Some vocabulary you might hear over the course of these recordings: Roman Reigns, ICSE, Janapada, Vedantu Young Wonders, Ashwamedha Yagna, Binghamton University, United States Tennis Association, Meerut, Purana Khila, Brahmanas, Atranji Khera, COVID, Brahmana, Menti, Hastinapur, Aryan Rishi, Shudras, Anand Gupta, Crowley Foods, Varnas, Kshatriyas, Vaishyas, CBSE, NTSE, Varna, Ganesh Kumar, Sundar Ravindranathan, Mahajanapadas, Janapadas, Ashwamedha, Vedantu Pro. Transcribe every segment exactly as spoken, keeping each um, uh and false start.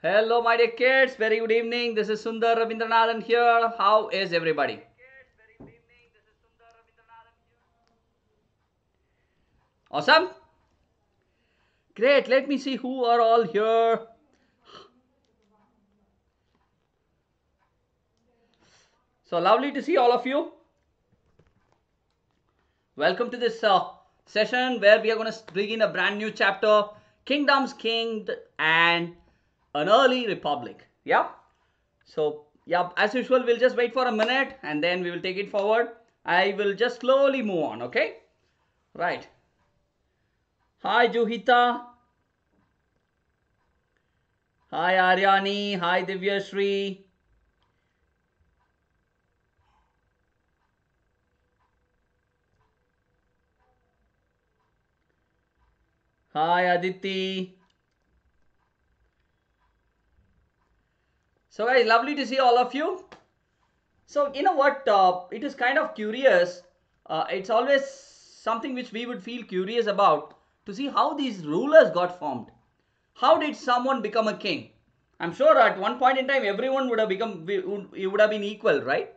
Hello my dear kids, very good evening. This is Sundar Ravindranathan here. How is everybody? Kids, very good evening. This is Sundar Ravindranathan here. Awesome. Great. Let me see who are all here. So lovely to see all of you. Welcome to this uh, session where we are going to begin a brand new chapter, Kingdoms, King and an early republic. Yeah, so yeah, as usual we'll just wait for a minute and then we will take it forward. I will just slowly move on. Okay, right. Hi Juhita, hi Aryani, hi Divyashri, hi Aditi. So guys, lovely to see all of you. So you know what, uh, it is kind of curious. Uh, it's always something which we would feel curious about, to see how these rulers got formed. How did someone become a king? I'm sure at one point in time everyone would have become, it would have been equal, right?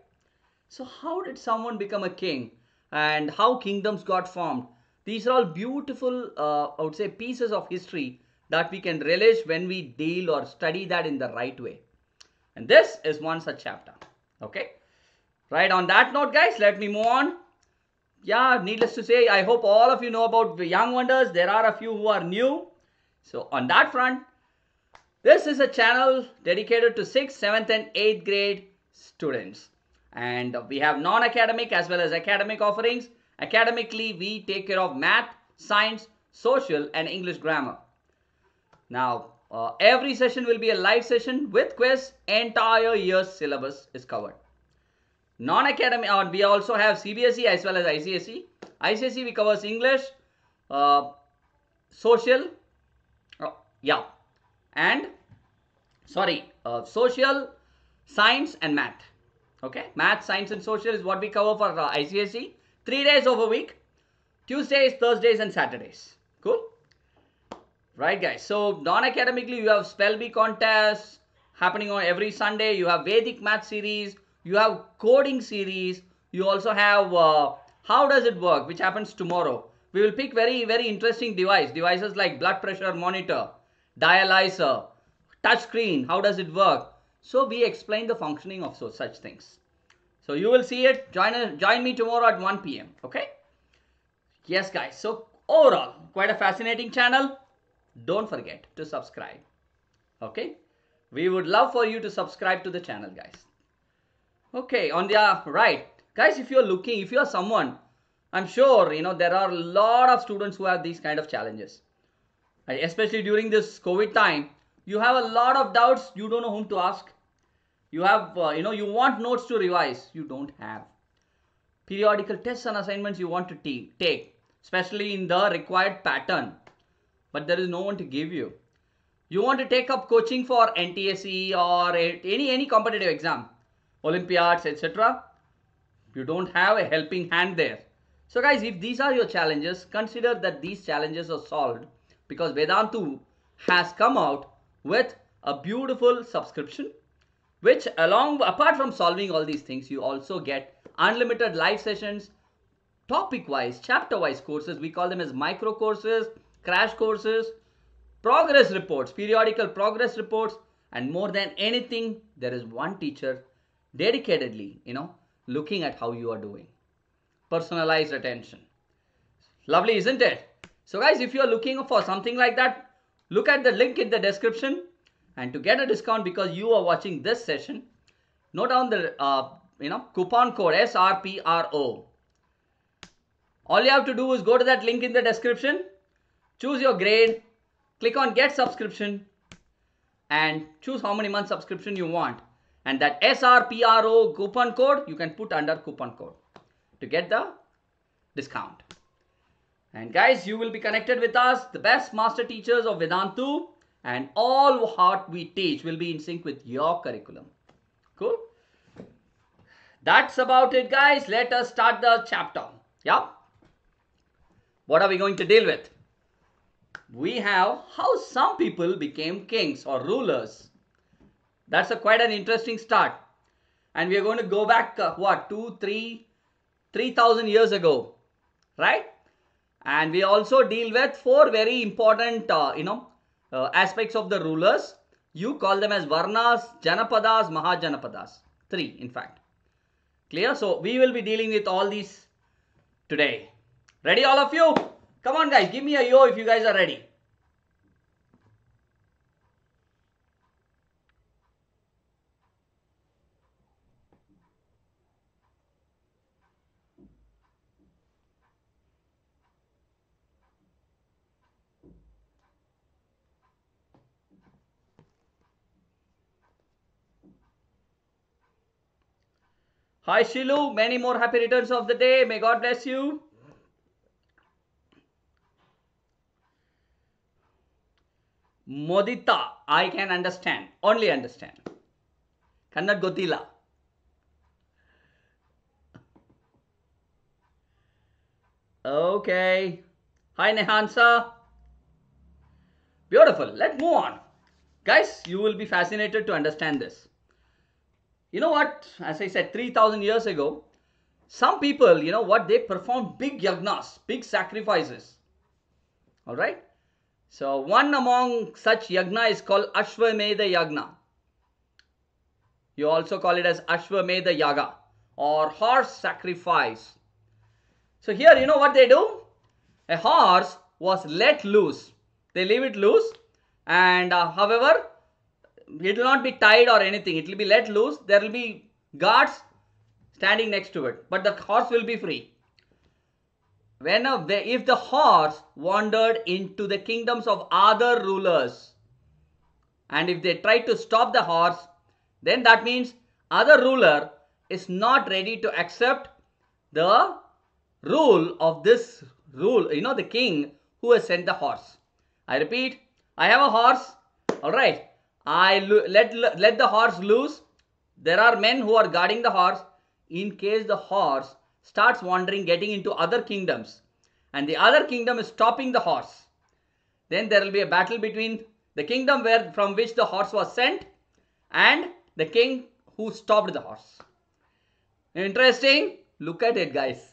So how did someone become a king and how kingdoms got formed? These are all beautiful, uh, I would say, pieces of history that we can relish when we deal or study that in the right way. And this is one such chapter. Okay. Right. On that note, guys, let me move on. Yeah. Needless to say, I hope all of you know about the Young Wonders. There are a few who are new. So on that front, this is a channel dedicated to sixth, seventh and eighth grade students. And we have non-academic as well as academic offerings. Academically, we take care of math, science, social and English grammar. Now, Uh, every session will be a live session with quiz. Entire year's syllabus is covered. Non-academy, uh, we also have C B S E as well as I C S E. I C S E we covers English, uh, social, uh, yeah, and sorry, uh, social, science and math. Okay, math, science and social is what we cover for uh, I C S E. Three days over a week, Tuesdays, Thursdays and Saturdays. Cool. Right guys, so non-academically you have spell bee contests happening on every Sunday. You have Vedic math series, you have coding series, you also have uh, how does it work, which happens tomorrow. We will pick very very interesting device, devices like blood pressure monitor, dialyzer, touch screen, how does it work. So we explain the functioning of so such things. So you will see it. Join us, join me tomorrow at one P M Okay. Yes guys, so overall quite a fascinating channel. Don't forget to subscribe. Okay, we would love for you to subscribe to the channel guys. Okay, on the uh, right guys, if you're looking, if you're someone, I'm sure you know there are a lot of students who have these kind of challenges, especially during this COVID time. You have a lot of doubts, you don't know whom to ask. You have uh, you know, you want notes to revise, you don't have periodical tests and assignments you want to take, especially in the required pattern. But there is no one to give you. You want to take up coaching for N T S E or a, any, any competitive exam, Olympiads, et cetera. You don't have a helping hand there. So guys, if these are your challenges, consider that these challenges are solved because Vedantu has come out with a beautiful subscription, which along, apart from solving all these things, you also get unlimited live sessions, topic-wise, chapter-wise courses. We call them as micro courses, crash courses, progress reports, periodical progress reports, and more than anything, there is one teacher dedicatedly, you know, looking at how you are doing. Personalized attention. Lovely, isn't it? So guys, if you are looking for something like that, look at the link in the description, and to get a discount because you are watching this session, note down the, uh, you know, coupon code S R P R O. All you have to do is go to that link in the description, choose your grade, click on get subscription and choose how many months subscription you want. And that S R P R O coupon code you can put under coupon code to get the discount. And guys, you will be connected with us, the best master teachers of Vedantu, and all what we teach will be in sync with your curriculum. Cool. That's about it guys. Let us start the chapter. Yeah. What are we going to deal with? We have how some people became kings or rulers That's a quite an interesting start. And we are going to go back, uh, what, two, three, three thousand years ago, right? And we also deal with four very important, uh, you know, uh, aspects of the rulers. You call them as Varnas, Janapadas, Mahajanapadas. Three, in fact. Clear? So, we will be dealing with all these today. Ready, all of you? Come on, guys. Give me a yo if you guys are ready. Hi Shilu, many more happy returns of the day. May God bless you. Modita, I can understand. Only understand. Kannad Gotila. Okay. Hi Nehansa. Beautiful. Let's move on. Guys, you will be fascinated to understand this. You know what, as I said, three thousand years ago, some people, you know what, they performed big yagnas, big sacrifices. Alright? So, one among such yagna is called Ashwamedha Yagna. You also call it as Ashwamedha Yaga or horse sacrifice. So, here, you know what they do? A horse was let loose. They leave it loose and uh, however, it will not be tied or anything. It will be let loose. There will be guards standing next to it. But the horse will be free. When a, if the horse wandered into the kingdoms of other rulers, and if they try to stop the horse, then that means other ruler is not ready to accept the rule of this rule. You know, the king who has sent the horse. I repeat, I have a horse. Alright. I let, let the horse loose. There are men who are guarding the horse in case the horse starts wandering, getting into other kingdoms. And the other kingdom is stopping the horse. Then there will be a battle between the kingdom where from which the horse was sent and the king who stopped the horse. Interesting. Look at it, guys.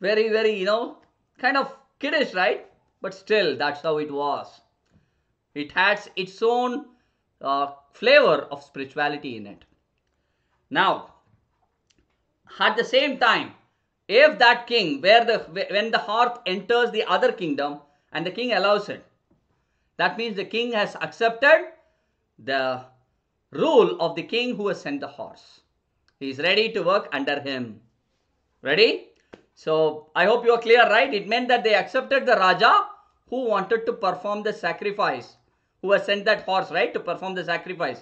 Very, very, you know, kind of kiddish, right? But still, that's how it was. It has its own Uh, flavor of spirituality in it. Now, at the same time, if that king, where the when the horse enters the other kingdom and the king allows it, that means the king has accepted the rule of the king who has sent the horse. He is ready to work under him. Ready? So, I hope you are clear, right? It meant that they accepted the Raja who wanted to perform the sacrifice, who has sent that horse, right, to perform the sacrifice.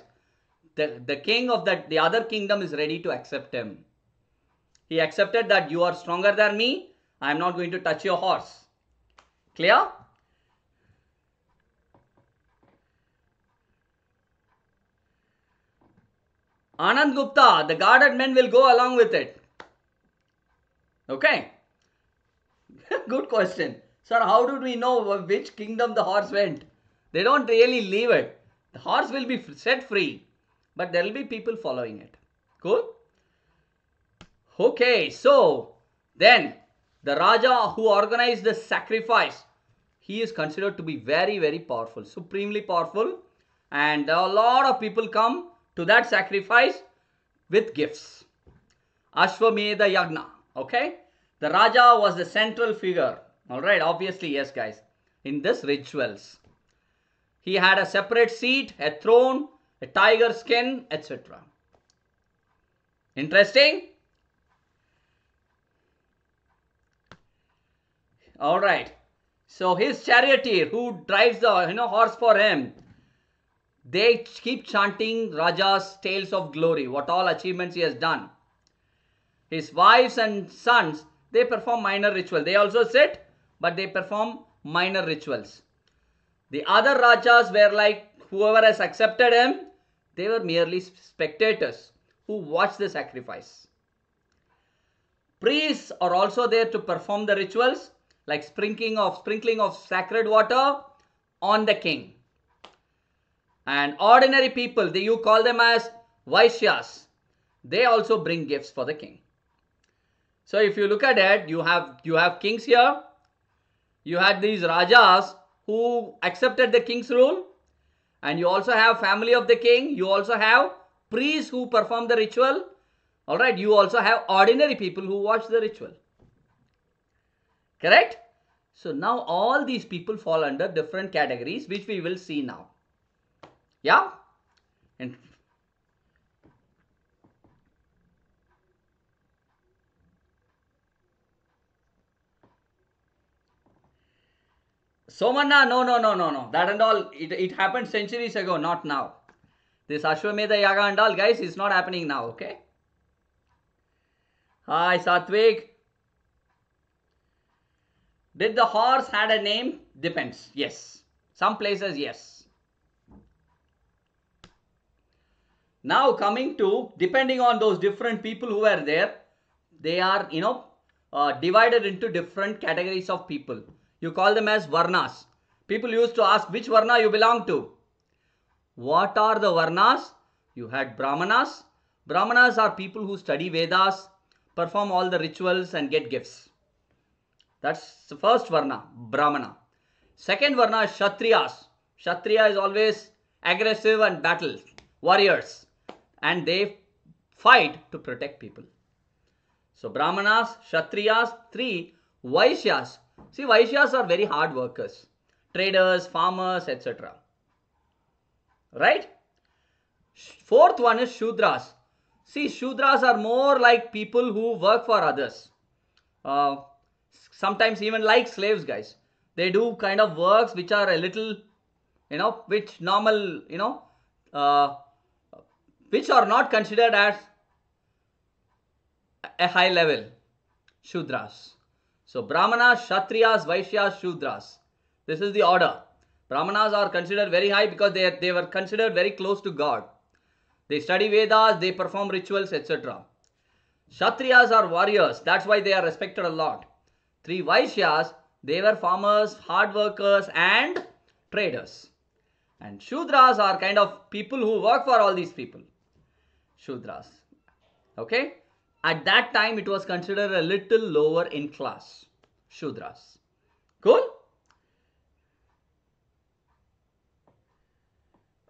The, the king of that, the other kingdom is ready to accept him. He accepted that you are stronger than me. I am not going to touch your horse. Clear? Anand Gupta, the guarded men will go along with it. Okay. Good question. Sir, how do we know which kingdom the horse went? They don't really leave it. The horse will be set free. But there will be people following it. Cool? Okay. So, then the Raja who organized the sacrifice, he is considered to be very, very powerful. Supremely powerful. And a lot of people come to that sacrifice with gifts. Ashwamedha Yagna. Okay? The Raja was the central figure. Alright. Obviously, yes guys. In this rituals. He had a separate seat, a throne, a tiger skin, et cetera. Interesting? Alright. So, his charioteer who drives the you know, horse for him, they keep chanting Raja's tales of glory, what all achievements he has done. His wives and sons, they perform minor rituals. They also sit, but they perform minor rituals. The other Rajas were like whoever has accepted him, they were merely spectators who watched the sacrifice. Priests are also there to perform the rituals like sprinkling of, sprinkling of sacred water on the king. And ordinary people, they, you call them as Vaishyas. They also bring gifts for the king. So if you look at it, you have, you have kings here. You had these Rajas who accepted the king's rule. And you also have family of the king. You also have priests who perform the ritual. Alright, you also have ordinary people who watch the ritual. Correct? So now all these people fall under different categories, which we will see now. Yeah? And Somanna, no, no, no, no, no. That and all, it, it happened centuries ago, not now. This Ashwamedha Yaga and all, guys, is not happening now, okay? Hi, Satvik. Did the horse had a name? Depends. Yes. Some places, yes. Now coming to, depending on those different people who were there, they are, you know, uh, divided into different categories of people. You call them as Varnas. People used to ask which Varna you belong to. What are the Varnas? You had Brahmanas. Brahmanas are people who study Vedas, perform all the rituals and get gifts. That's the first Varna, Brahmana. Second Varna is Kshatriyas. Kshatriya is always aggressive and battle, warriors. And they fight to protect people. So Brahmanas, Kshatriyas, three, Vaishyas. See, Vaishyas are very hard workers. Traders, farmers, et cetera. Right? Fourth one is Shudras. See, Shudras are more like people who work for others. Uh, sometimes even like slaves, guys. They do kind of works which are a little, you know, which normal, you know, uh, which are not considered as a high level. Shudras. So, Brahmanas, Kshatriyas, Vaishyas, Shudras. This is the order. Brahmanas are considered very high because they, they were considered very close to God. They study Vedas, they perform rituals, et cetera. Kshatriyas are warriors. That's why they are respected a lot. Three, Vaishyas, they were farmers, hard workers and traders. And Shudras are kind of people who work for all these people. Shudras. Okay? At that time, it was considered a little lower in class. Shudras. Cool?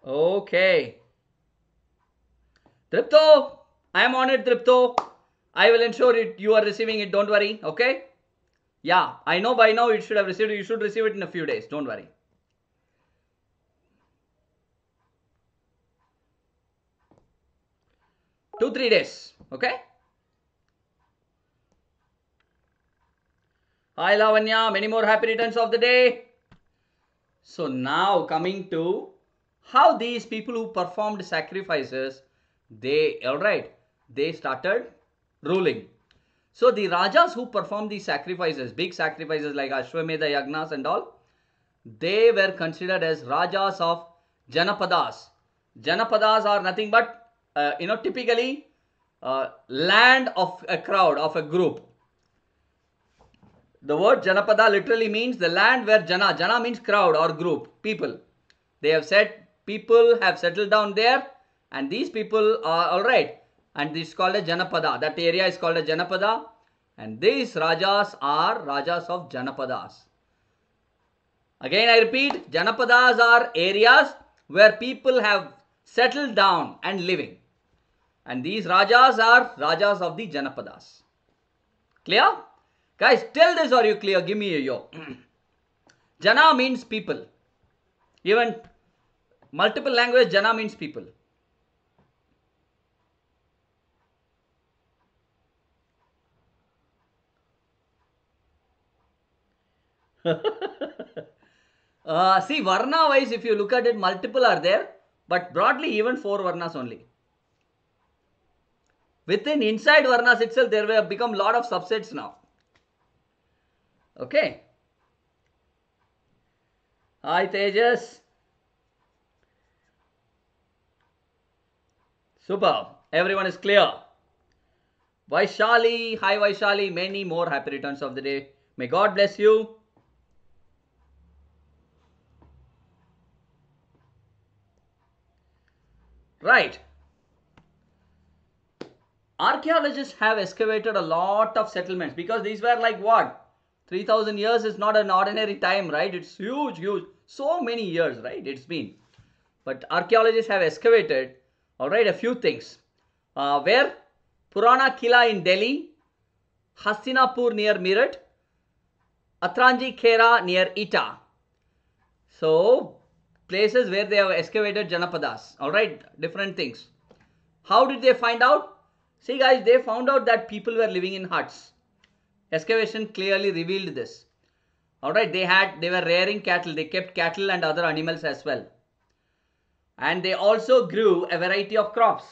Okay. Tripto, I am on it, Tripto. I will ensure it. You are receiving it. Don't worry. Okay? Yeah, I know by now you should have received it. You should receive it in a few days. Don't worry. Two, three days. Okay? Hi Lavanya, many more happy returns of the day. So now coming to how these people who performed sacrifices, they, alright, they started ruling. So the Rajas who performed these sacrifices, big sacrifices like Ashwamedha Yagnas and all, they were considered as Rajas of Janapadas. Janapadas are nothing but, uh, you know, typically uh, land of a crowd, of a group. The word Janapada literally means the land where Jana. Jana means crowd or group, people. They have said people have settled down there and these people are alright. And this is called a Janapada. That area is called a Janapada. And these Rajas are Rajas of Janapadas. Again I repeat, Janapadas are areas where people have settled down and living. And these Rajas are Rajas of the Janapadas. Clear? Guys, tell this, are you clear? Give me a yo. Jana means people. Even multiple language, Jana means people. uh, see, Varna wise, if you look at it, multiple are there. But broadly, even four Varnas only. Within, inside Varnas itself, there have become a lot of subsets now. Okay. Hi Tejas. Super. Everyone is clear. Vaishali. Hi Vaishali. Many more happy returns of the day. May God bless you. Right. Archaeologists have excavated a lot of settlements, because these were like what? three thousand years is not an ordinary time, right? It's huge, huge. So many years, right? It's been. But archaeologists have excavated, all right, a few things. Uh, where? Purana Khila in Delhi, Hastinapur near Meerut, Atranji Khera near Eta. So, places where they have excavated Janapadas, all right, different things. How did they find out? See guys, they found out that people were living in huts. Excavation clearly revealed this. Alright, they had, they were rearing cattle. They kept cattle and other animals as well. And they also grew a variety of crops.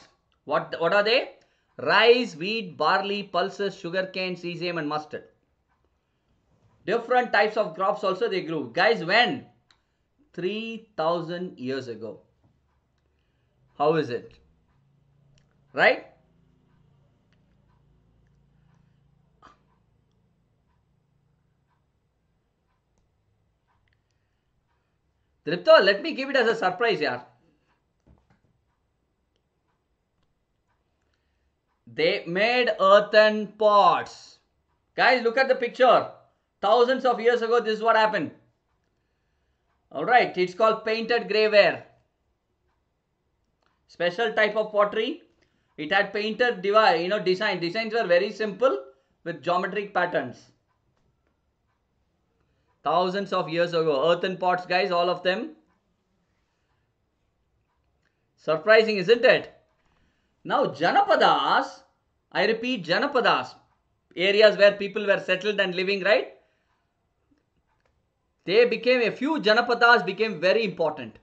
What, what are they? Rice, wheat, barley, pulses, sugarcane, sesame and mustard. Different types of crops also they grew. Guys, when? three thousand years ago. How is it? Right? Dripto, let me give it as a surprise, yaar. They made earthen pots. Guys, look at the picture. Thousands of years ago, this is what happened. Alright, it's called painted greyware. Special type of pottery. It had painted device, you know, design. Designs were very simple with geometric patterns. Thousands of years ago. Earthen pots, guys, all of them. Surprising, isn't it? Now, Janapadas, I repeat, Janapadas, areas where people were settled and living, right? They became, a few Janapadas became very important.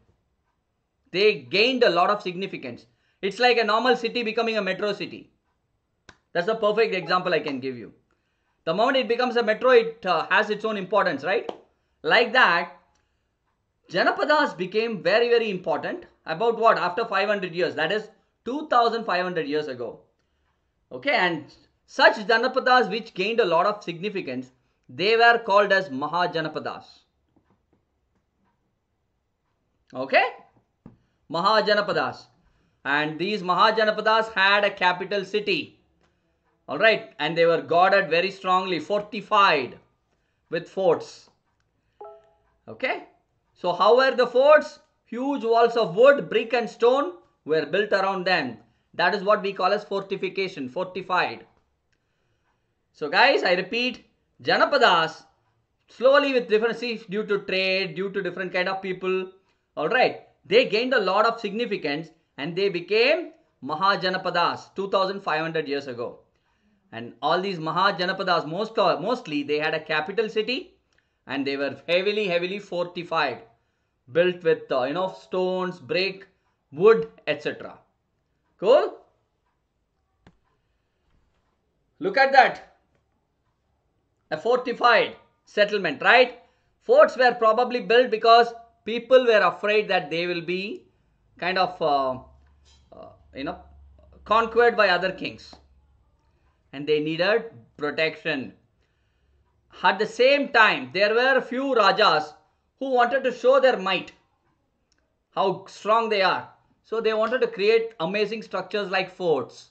They gained a lot of significance. It's like a normal city becoming a metro city. That's the perfect example I can give you. The moment it becomes a metro, it uh, has its own importance, right? Like that, Janapadas became very, very important. About what? After five hundred years. That is two thousand five hundred years ago. Okay, and such Janapadas which gained a lot of significance, they were called as Mahajanapadas. Okay? Mahajanapadas. And these Mahajanapadas had a capital city. Alright, and they were guarded very strongly, fortified with forts. Okay, so how were the forts? Huge walls of wood, brick and stone were built around them. That is what we call as fortification, fortified. So guys, I repeat, Janapadas, slowly with different, see, due to trade, due to different kind of people, alright, they gained a lot of significance and they became Mahajanapadas two thousand five hundred years ago. And all these Mahajanapadas, most, mostly they had a capital city and they were heavily, heavily fortified. Built with, uh, you know, stones, brick, wood, et cetera. Cool? Look at that. A fortified settlement, right? Forts were probably built because people were afraid that they will be kind of, uh, uh, you know, conquered by other kings. And they needed protection. At the same time, there were a few Rajas who wanted to show their might, how strong they are. So they wanted to create amazing structures like forts.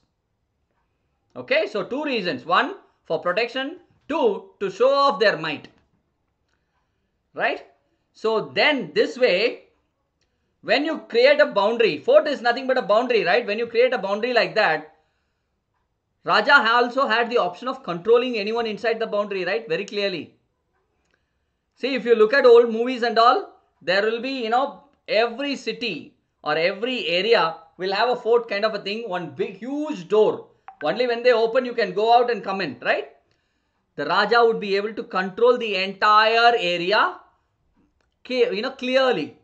Okay, so two reasons. One, for protection. Two, to show off their might. Right? So then this way, when you create a boundary, fort is nothing but a boundary, right? When you create a boundary like that, Raja also had the option of controlling anyone inside the boundary, right? Very clearly. See, if you look at old movies and all, there will be, you know, every city or every area will have a fort kind of a thing, one big, huge door. Only when they open, you can go out and come in, right? The Raja would be able to control the entire area, you know, clearly.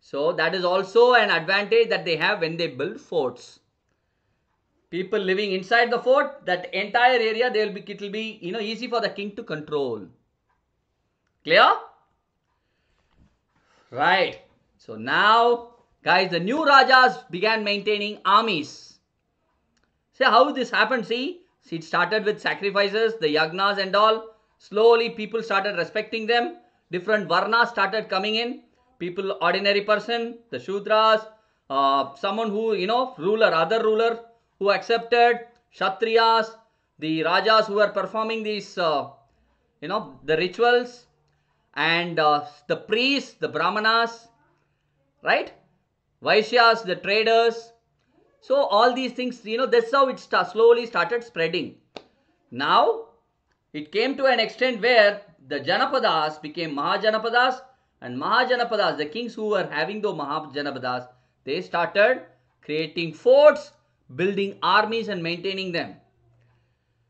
So, that is also an advantage that they have when they build forts. People living inside the fort, that entire area, they'll be, it'll be, you know, easy for the king to control. Clear? Right. So now, guys, the new Rajas began maintaining armies. See how this happened, see? See, it started with sacrifices, the yagnas and all. Slowly, people started respecting them. Different Varnas started coming in. People, ordinary person, the Shudras, uh, someone who, you know, ruler, other ruler who accepted Kshatriyas, the Rajas who were performing these, uh, you know, the rituals, and uh, the priests, the Brahmanas, right? Vaishyas, the traders. So all these things, you know, that's how it st- slowly started spreading. Now, it came to an extent where the Janapadas became Mahajanapadas, and Mahajanapadas, the kings who were having the Mahajanapadas, they started creating forts, building armies and maintaining them.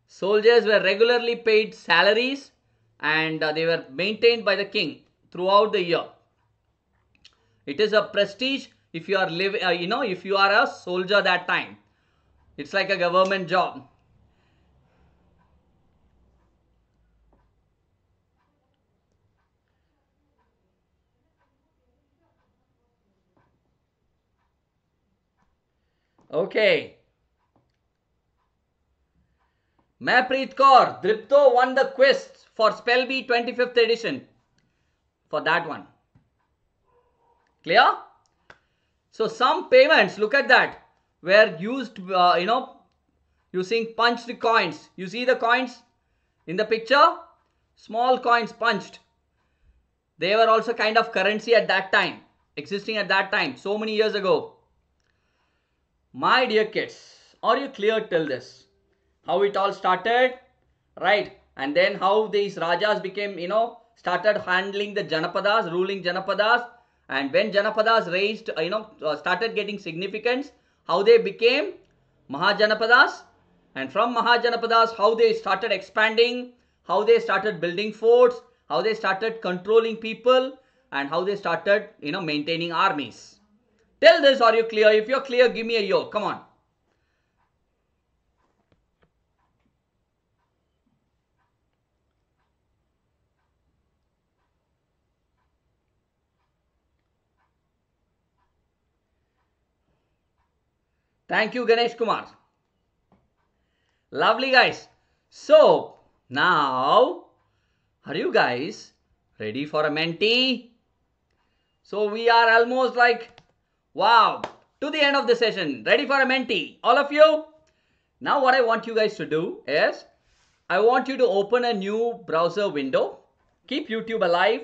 Soldiers were regularly paid salaries, and uh, they were maintained by the king throughout the year. It is a prestige if you are living, uh, you know, if you are a soldier that time. It's like a government job. Okay. Mahpreet Kaur, Dripto won the quiz for Spell Bee twenty-fifth edition. For that one. Clear? So some payments, look at that, were used, uh, you know, using punched coins. You see the coins in the picture? Small coins punched. They were also kind of currency at that time, existing at that time, so many years ago. My dear kids, are you clear till this? How it all started, right? And then how these Rajas became, you know, started handling the Janapadas, ruling Janapadas. And when Janapadas raised, you know, started getting significance, how they became Mahajanapadas. And from Mahajanapadas, how they started expanding, how they started building forts, how they started controlling people, and how they started, you know, maintaining armies. Tell this, are you clear? If you're clear, give me a yo. Come on. Thank you, Ganesh Kumar. Lovely, guys. So, now, are you guys ready for a mentee? So, we are almost like... wow, to the end of the session. Ready for a mentee, all of you? Now what I want you guys to do is, I want you to open a new browser window. Keep YouTube alive.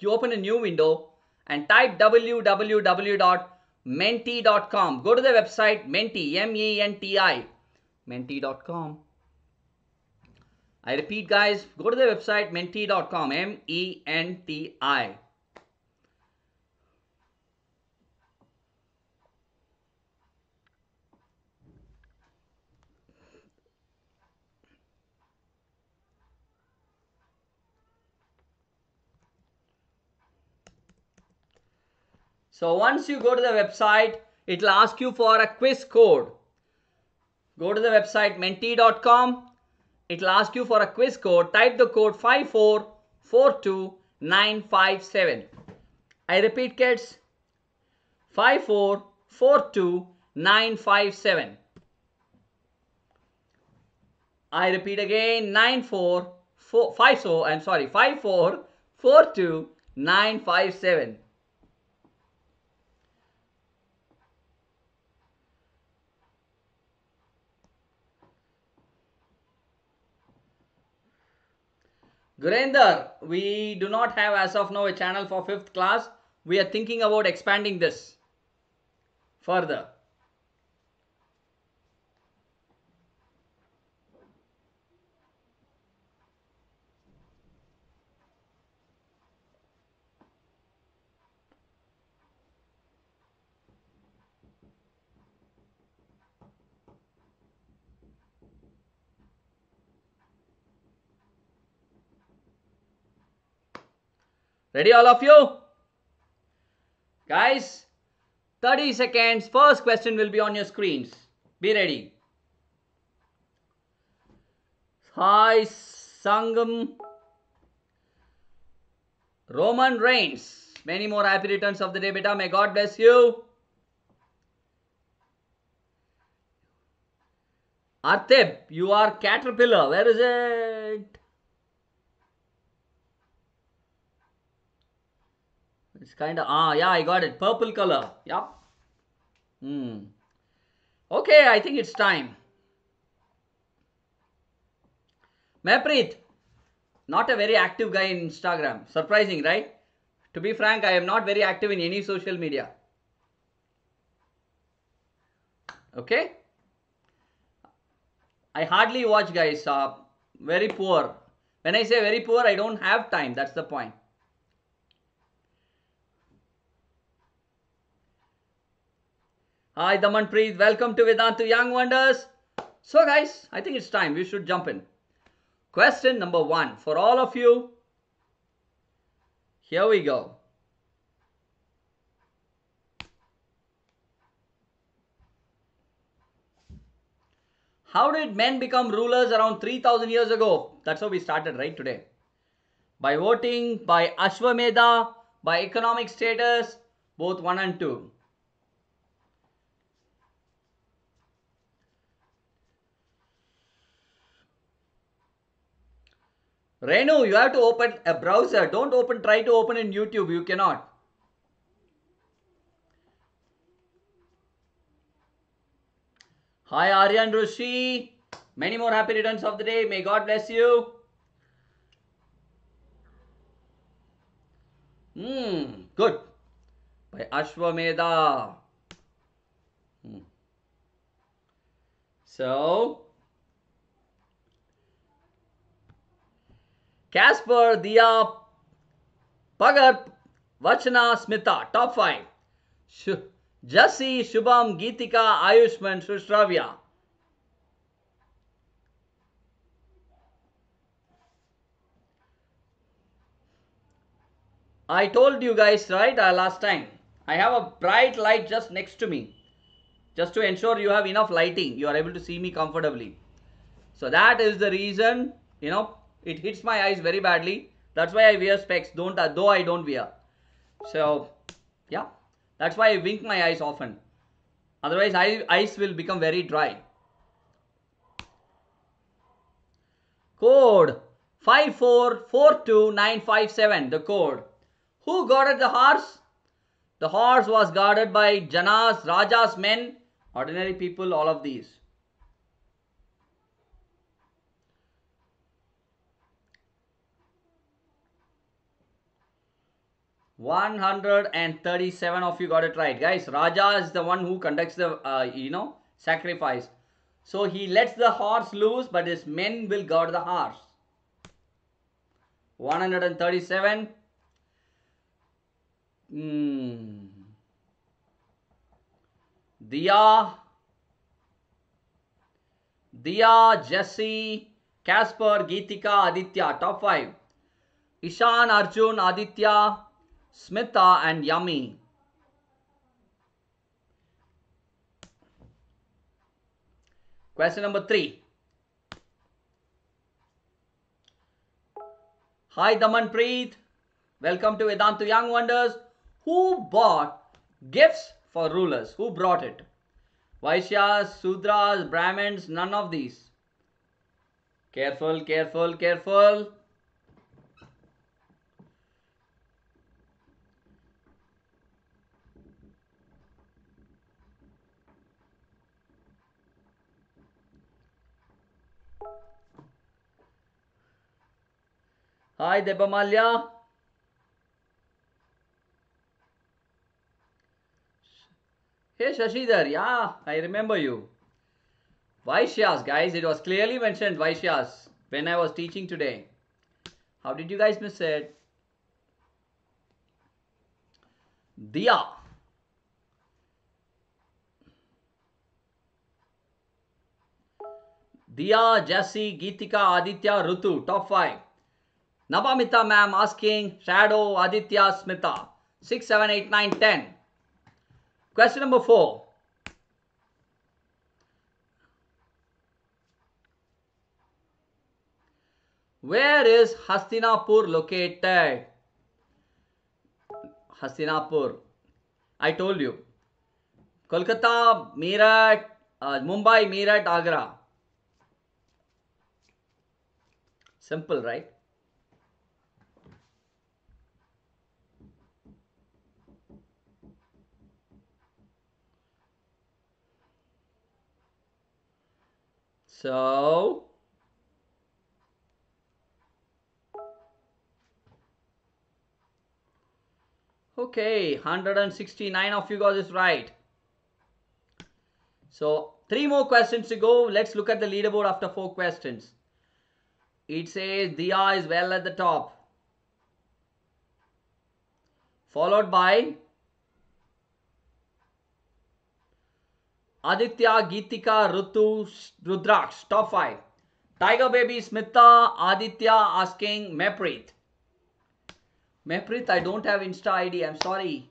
You open a new window and type w w w dot menti dot com. Go to the website Menti, M E N T I, menti dot com. I repeat, guys, go to the website menti dot com, M E N T I. So once you go to the website, it will ask you for a quiz code. Go to the website menti dot com. It will ask you for a quiz code. Type the code five four four two nine five seven. I repeat, kids, five four four two nine five seven. I repeat again, nine four four five. So I'm sorry, five four four two nine five seven. Gurender, we do not have as of now a channel for fifth class. We are thinking about expanding this further. Ready, all of you? Guys, thirty seconds. First question will be on your screens. Be ready. Hi, Sangam. Roman Reigns. Many more happy returns of the day, beta. May God bless you. Arteb, you are caterpillar. Where is it? It's kind of, ah, yeah, I got it. Purple color. Yep. Hmm. Okay, I think it's time. Mahpreet, not a very active guy in Instagram. Surprising, right? To be frank, I am not very active in any social media. Okay? I hardly watch, guys. Uh, very poor. When I say very poor, I don't have time. That's the point. Hi, Damanpreet. Welcome to Vedantu Young Wonders. So, guys, I think it's time. We should jump in. Question number one for all of you. Here we go. How did men become rulers around three thousand years ago? That's how we started, right, today. By voting, by Ashwamedha, by economic status, both one and two. Renu, you have to open a browser. Don't open, try to open in YouTube. You cannot. Hi Aryan Rishi. Many more happy returns of the day. May God bless you. Hmm. Good. By Ashwamedha. Hmm. So, Casper, Diya, Pagar, Vachana, Smita. Top five. Sh Jassi, Shubham, Geetika, Ayushman, Sushravya. I told you guys, right, uh, last time. I have a bright light just next to me. Just to ensure you have enough lighting. You are able to see me comfortably. So that is the reason, you know. It hits my eyes very badly. That's why I wear specs. Don't uh, though I don't wear. So, yeah. That's why I wink my eyes often. Otherwise, I, eyes will become very dry. Code five four four two nine five seven. The code. Who guarded the horse? The horse was guarded by Janas, Rajas, men, ordinary people, all of these. one hundred thirty-seven of you got it right, guys. Raja is the one who conducts the, uh, you know, sacrifice. So he lets the horse loose, but his men will guard the horse. one hundred thirty-seven. Hmm. Diya. Diya, Jesse, Casper, Geetika, Aditya. Top five. Ishan, Arjun, Aditya, Smita and Yami. Question number three. Hi Damanpreet. Welcome to Vedantu Young Wonders. Who bought gifts for rulers? Who brought it? Vaishyas, Shudras, Brahmins, none of these. Careful, careful, careful. Hi Debamalya. Hey Shashidhar, yeah, I remember you. Vaishyas, guys, it was clearly mentioned Vaishyas when I was teaching today. How did you guys miss it? Diya. Diya, Jassi, Geetika, Aditya, Rutu, top five. Nabamita ma'am asking, Shadow, Aditya, Smita. six, seven, eight, nine, ten. Question number four. Where is Hastinapur located? Hastinapur. I told you. Kolkata, Meerut, uh, Mumbai, Meerut, Agra. Simple, right? So okay, one hundred sixty-nine of you guys is right. So three more questions to go. Let's look at the leaderboard after four questions. It says Diya is well at the top, followed by Aditya, Geetika, Rutu, Rudraksh. Top five. Tiger Baby, Smita, Aditya, asking Mepreet. Mepreet, I don't have Insta I D. I'm sorry.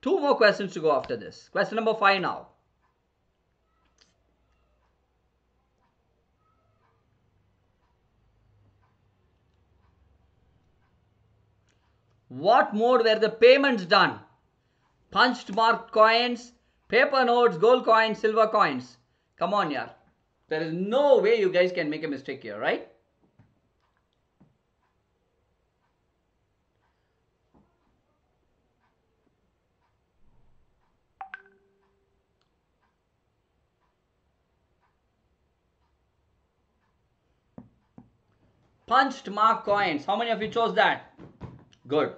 Two more questions to go after this. Question number five now. What mode were the payments done? Punched marked coins, paper notes, gold coins, silver coins. Come on, yaar. There is no way you guys can make a mistake here, right? Punched marked coins. How many of you chose that? Good.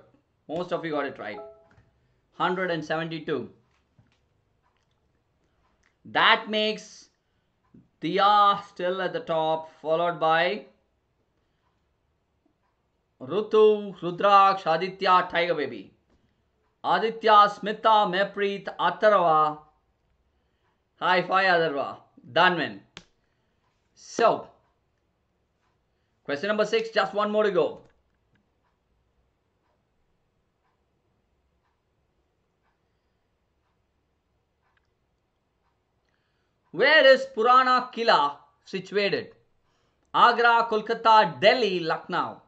Most of you got it right. one hundred seventy-two. That makes Diya still at the top, followed by Rutu, Rudraksh, Aditya, Tiger Baby. Aditya, Smita, Mepreet, Atharva. High five, Atharva. Done. So, question number six, just one more to go. Where is Purana Khila situated? Agra, Kolkata, Delhi, Lucknow.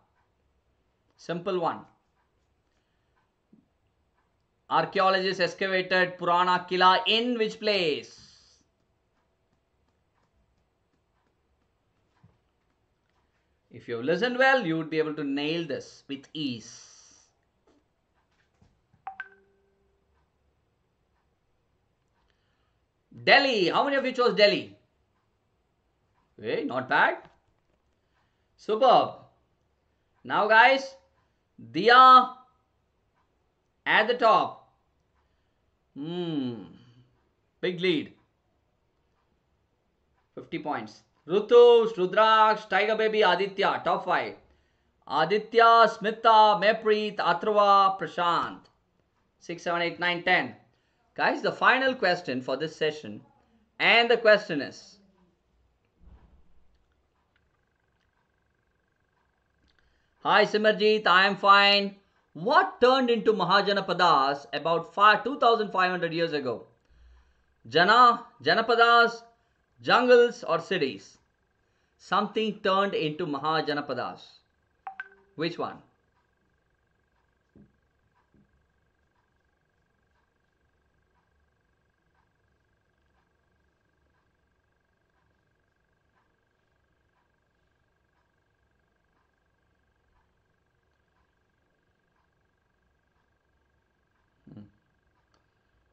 Simple one. Archaeologists excavated Purana Khila in which place? If you have listened well, you would be able to nail this with ease. Delhi. How many of you chose Delhi? Hey, not bad. Superb. Now guys, Diya at the top. Hmm. Big lead. fifty points. Rutu, Rudraksh, Tiger Baby, Aditya. Top five. Aditya, Smita, Mepreet, Atharva, Prashant. six, seven, eight, nine, ten. Guys, the final question for this session, and the question is, hi Simarjeet, I am fine. What turned into Mahajanapadas about two thousand five hundred years ago? Jana, Janapadas, jungles or cities? Something turned into Mahajanapadas. Which one?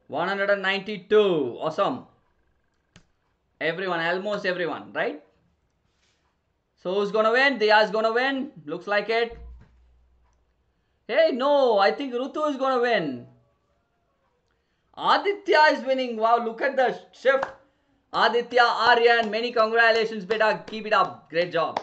one hundred ninety-two. Awesome. Everyone, almost everyone, right? So who's gonna win? Diya is gonna win. Looks like it. Hey, no, I think Rutu is gonna win. Aditya is winning. Wow, look at the shift. Aditya, Aryan, many congratulations, beta. Keep it up. Great job.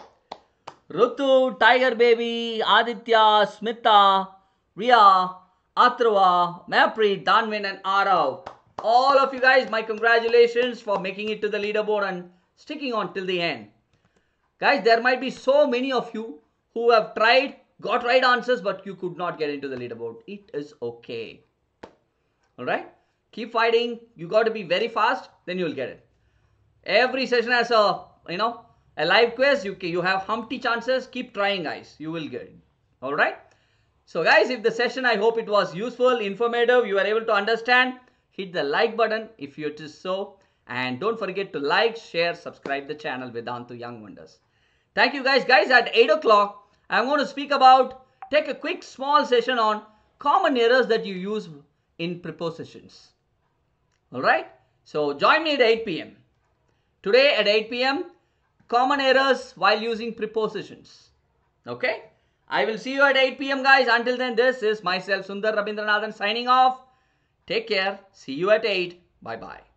Rutu, Tiger Baby, Aditya, Smita, Riya, Atharva, Mapri, Danwin and Arav. All of you guys, my congratulations for making it to the leaderboard and sticking on till the end. Guys, there might be so many of you who have tried, got right answers, but you could not get into the leaderboard. It is okay. Alright? Keep fighting. You got to be very fast, then you will get it. Every session has a, you know, a live quiz. You, you have humpty chances. Keep trying, guys. You will get it. Alright? So guys, if the session, I hope it was useful, informative, you are able to understand, hit the like button if you just so. And don't forget to like, share, subscribe the channel Vedantu Young Wonders. Thank you guys. Guys, at eight o'clock, I'm going to speak about, take a quick small session on common errors that you use in prepositions. Alright, so join me at eight p m Today at eight p m, common errors while using prepositions. Okay? I will see you at eight p m guys. Until then, this is myself Sundar Ravindranathan signing off. Take care. See you at eight. Bye-bye.